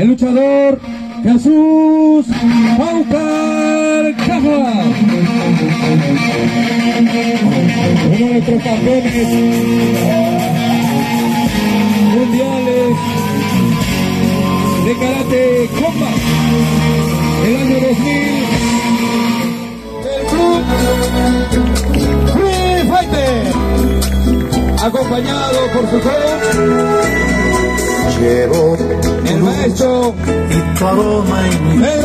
el luchador Jesús Paucarcaja. Uno de nuestros campeones mundiales de Karate Combat el año 2000 del club Free Fighter, acompañado por su coach el maestro Pedro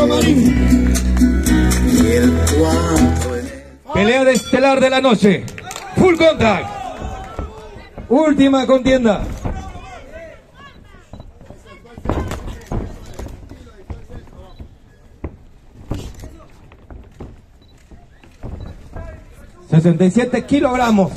Marín. Pelea de estelar de la noche, full contact, última contienda. ...67 kilogramos...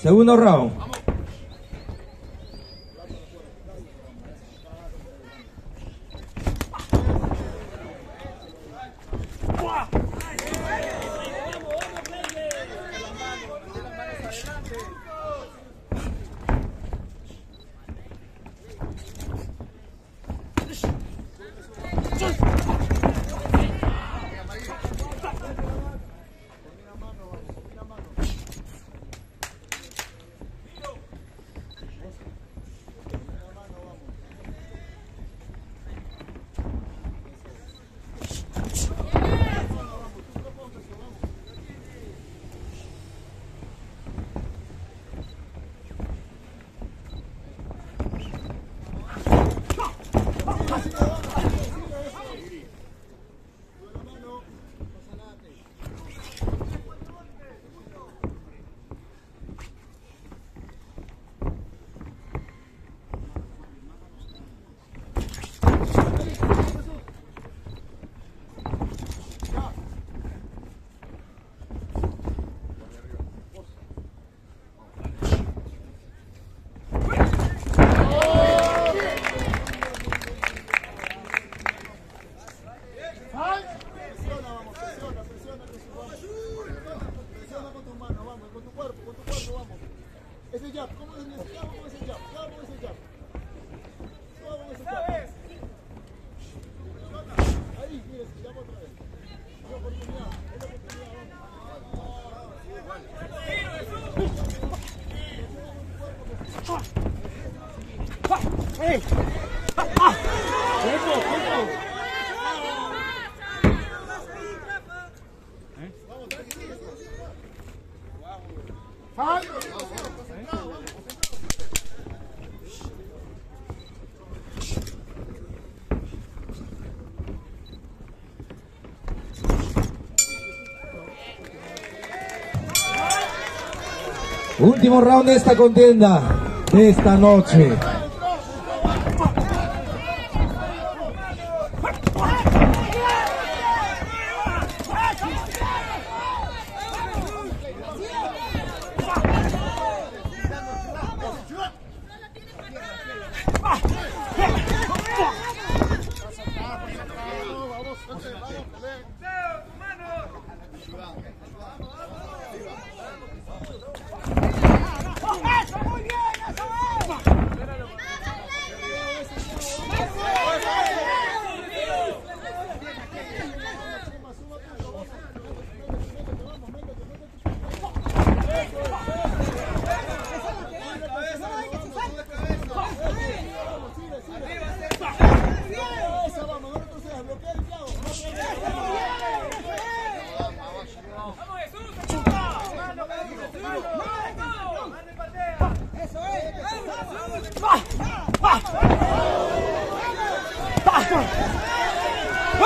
Segundo round. Último round de esta contienda de esta noche.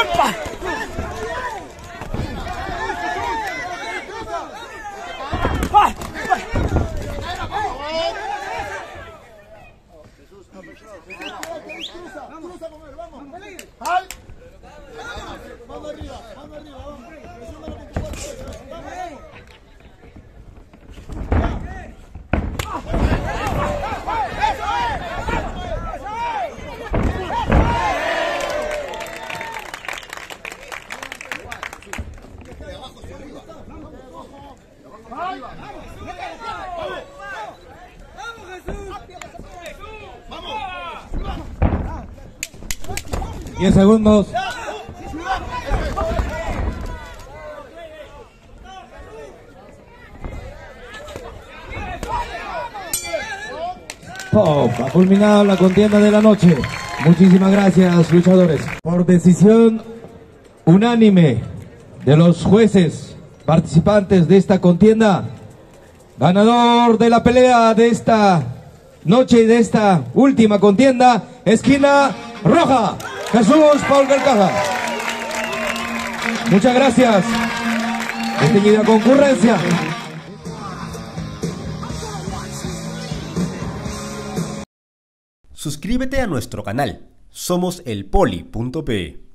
culpa. ¡10 segundos! ¡Pop! Ha culminado la contienda de la noche. Muchísimas gracias, luchadores. Por decisión unánime de los jueces participantes de esta contienda, ganador de la pelea de esta noche y de esta última contienda, esquina roja, Jesús Paucarcaja. Muchas gracias. Distinguida concurrencia. Suscríbete a nuestro canal. Somos elpoli.pe.